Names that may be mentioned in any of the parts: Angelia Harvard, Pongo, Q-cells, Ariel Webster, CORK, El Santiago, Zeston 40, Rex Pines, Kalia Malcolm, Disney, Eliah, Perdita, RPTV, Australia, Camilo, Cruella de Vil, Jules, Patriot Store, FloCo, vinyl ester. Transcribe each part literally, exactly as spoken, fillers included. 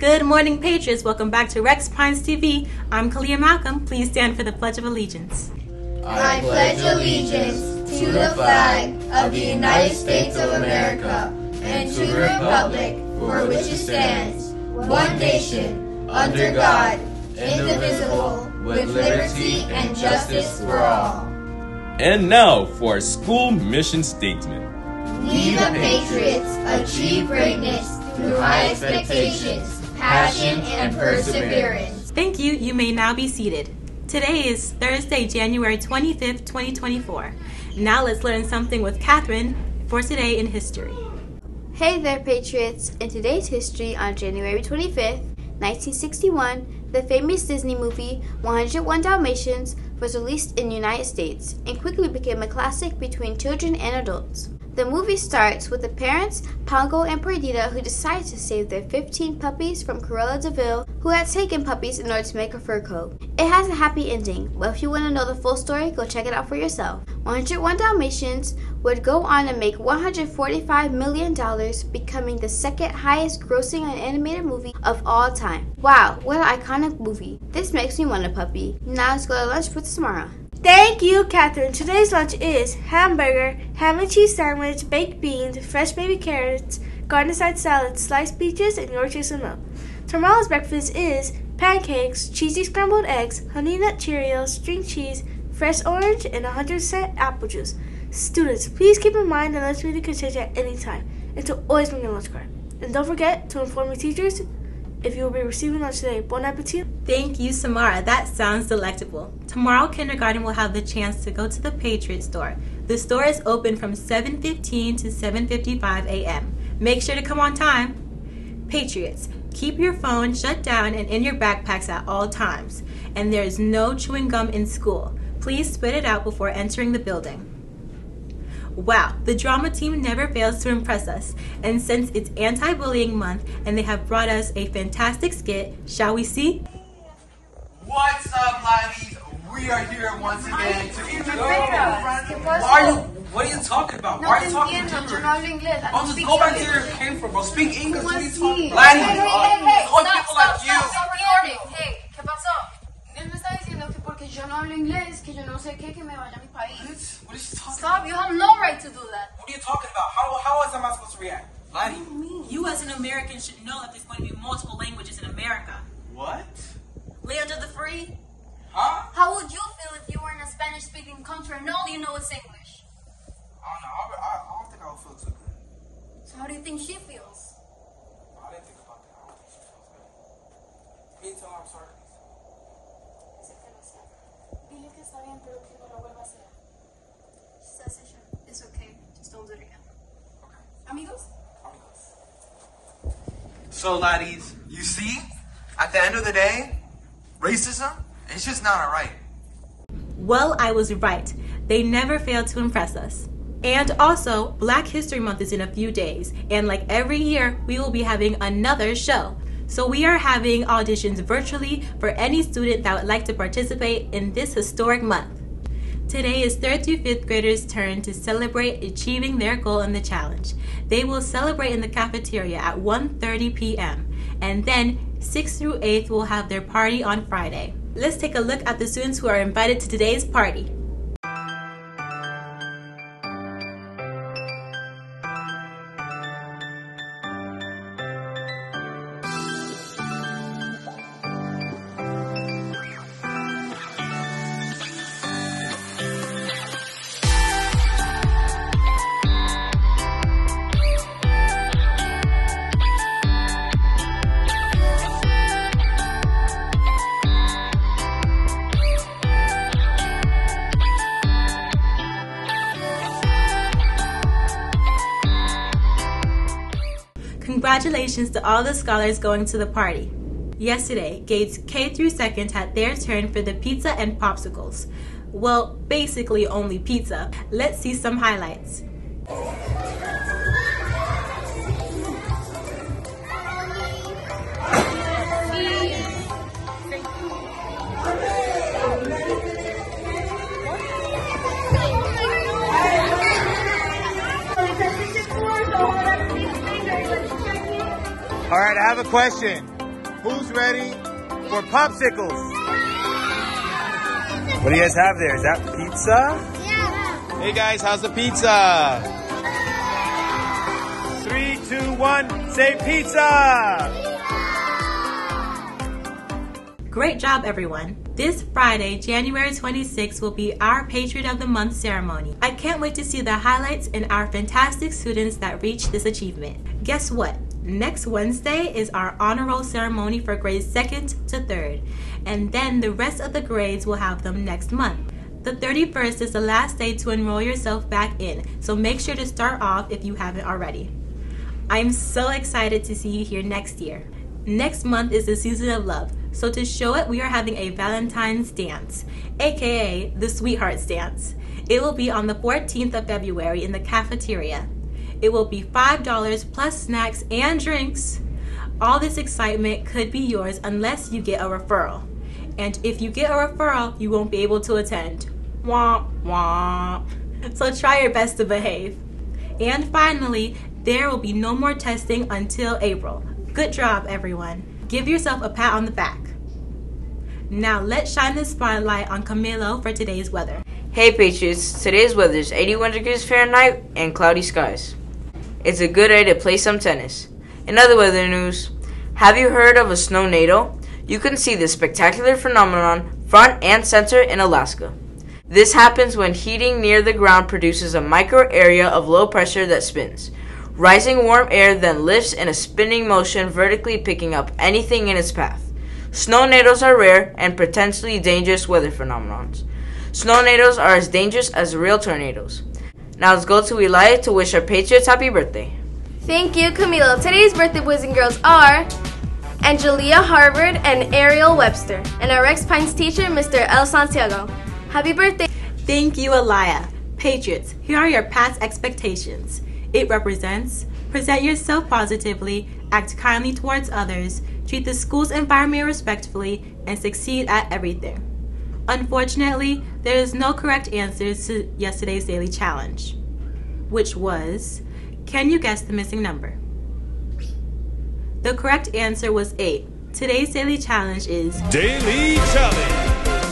Good morning, Patriots. Welcome back to Rex Pines T V. I'm Kalia Malcolm. Please stand for the Pledge of Allegiance. I, I pledge allegiance to the flag of the United States of America and to the republic for which it stands, one nation, under God, indivisible, with liberty and justice for all. And now for our school mission statement. We the Patriots achieve greatness through high expectations, passion, and perseverance. Thank you. You may now be seated. Today is Thursday, January twenty-fifth, twenty twenty-four. Now let's learn something with Catherine for Today in History. Hey there, Patriots. In today's history, on January twenty-fifth, nineteen sixty-one, the famous Disney movie one oh one Dalmatians was released in the United States and quickly became a classic between children and adults. The movie starts with the parents, Pongo and Perdita, who decide to save their fifteen puppies from Cruella de Vil, who had taken puppies in order to make her fur coat. It has a happy ending, but if you want to know the full story, go check it out for yourself. one oh one Dalmatians would go on to make one hundred forty-five million dollars, becoming the second highest grossing animated movie of all time. Wow, what an iconic movie. This makes me want a puppy. Now let's go to lunch with Samara. Thank you, Catherine. Today's lunch is hamburger, ham and cheese sandwich, baked beans, fresh baby carrots, garden side salad, sliced peaches, and Yorkshire salmon. Tomorrow's breakfast is pancakes, cheesy scrambled eggs, honey nut Cheerios, string cheese, fresh orange, and one hundred percent apple juice. Students, please keep in mind that lunch meeting can change at any time, and to always bring your lunch card. And don't forget to inform your teachers if you will be receiving lunch today. Bon appetit. Thank you, Samara. That sounds delectable. Tomorrow, kindergarten will have the chance to go to the Patriot Store. The store is open from seven fifteen to seven fifty-five a m Make sure to come on time. Patriots, keep your phone shut down and in your backpacks at all times. And there is no chewing gum in school. Please spit it out before entering the building. Wow, the drama team never fails to impress us. And since it's Anti-Bullying Month and they have brought us a fantastic skit, shall we see? What's up, ladies? We are here once again to introduce you. Are you? What are you talking about? No, Why are you talking to English? Oh, just go back to where you came from, bro. Speak English. What are you talking about? Hey, hey, hey, hey. Stop, people stop, like stop, stop recording. Hey, ¿qué pasó? Él me está diciendo que porque yo no hablo inglés, que yo no sé qué, que me vaya a mi país. What is she talking Stop, about? You have no right to do that. What are you talking about? How, how else am I supposed to react? Lani? What do you mean? You as an American should know that there's going to be multiple languages in America. What? Land of the free? Huh? How would you feel if you were in a Spanish-speaking country and all you know is English? I don't know. I, I, I don't think I would feel too good. So how do you think she feels? I didn't think about that. I don't think she feels good. Me too, I'm sorry. It's okay. Just don't do it again. Okay. Amigos? Amigos. So, laddies, you see, at the end of the day, racism, it's just not alright. Well, I was right. They never fail to impress us. And also, Black History Month is in a few days, and like every year, we will be having another show. So we are having auditions virtually for any student that would like to participate in this historic month. Today is third through fifth graders' turn to celebrate achieving their goal in the challenge. They will celebrate in the cafeteria at one thirty p m and then sixth through eighth will have their party on Friday. Let's take a look at the students who are invited to today's party. Congratulations to all the scholars going to the party. Yesterday, grades K through second had their turn for the pizza and popsicles. Well, basically only pizza. Let's see some highlights. All right, I have a question. Who's ready for popsicles? What do you guys have there? Is that pizza? Yeah. Hey guys, how's the pizza? Three, two, one, say pizza! Great job, everyone. This Friday, January twenty-sixth, will be our Patriot of the Month ceremony. I can't wait to see the highlights and our fantastic students that reach this achievement. Guess what? Next Wednesday is our honor roll ceremony for grades second to third, and then the rest of the grades will have them next month. The thirty-first is the last day to enroll yourself back in, so make sure to start off if you haven't already. I'm so excited to see you here next year. Next month is the season of love, so to show it, we are having a Valentine's dance, aka the Sweethearts Dance. It will be on the fourteenth of February in the cafeteria. It will be five dollars plus snacks and drinks. All this excitement could be yours unless you get a referral. And if you get a referral, you won't be able to attend. Womp womp. So try your best to behave. And finally, there will be no more testing until April. Good job, everyone. Give yourself a pat on the back. Now let's shine the spotlight on Camilo for today's weather. Hey Patriots, today's weather is eighty-one degrees Fahrenheit and cloudy skies. It's a good day to play some tennis. In other weather news, have you heard of a snow tornado? You can see this spectacular phenomenon front and center in Alaska. This happens when heating near the ground produces a micro area of low pressure that spins. Rising warm air then lifts in a spinning motion, vertically picking up anything in its path. Snow tornadoes are rare and potentially dangerous weather phenomenons. Snow tornadoes are as dangerous as real tornadoes. Now let's go to Eliah to wish our Patriots happy birthday. Thank you, Camilo. Today's birthday boys and girls are Angelia Harvard and Ariel Webster, and our Rex Pines teacher, Mister El Santiago. Happy birthday! Thank you, Eliah. Patriots, here are your past expectations. It represents: present yourself positively, act kindly towards others, treat the school's environment respectfully, and succeed at everything. Unfortunately, there is no correct answer to yesterday's daily challenge, which was, can you guess the missing number? The correct answer was eight. Today's daily challenge is Daily Challenge.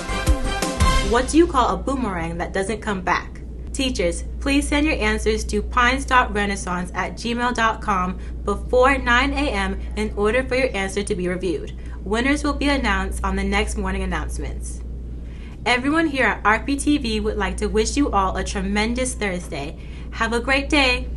What do you call a boomerang that doesn't come back? Teachers, please send your answers to pines dot renaissance at gmail dot com before nine A M in order for your answer to be reviewed. Winners will be announced on the next morning announcements. Everyone here at R P T V would like to wish you all a tremendous Thursday. Have a great day.